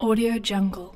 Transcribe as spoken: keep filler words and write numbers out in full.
AudioJungle.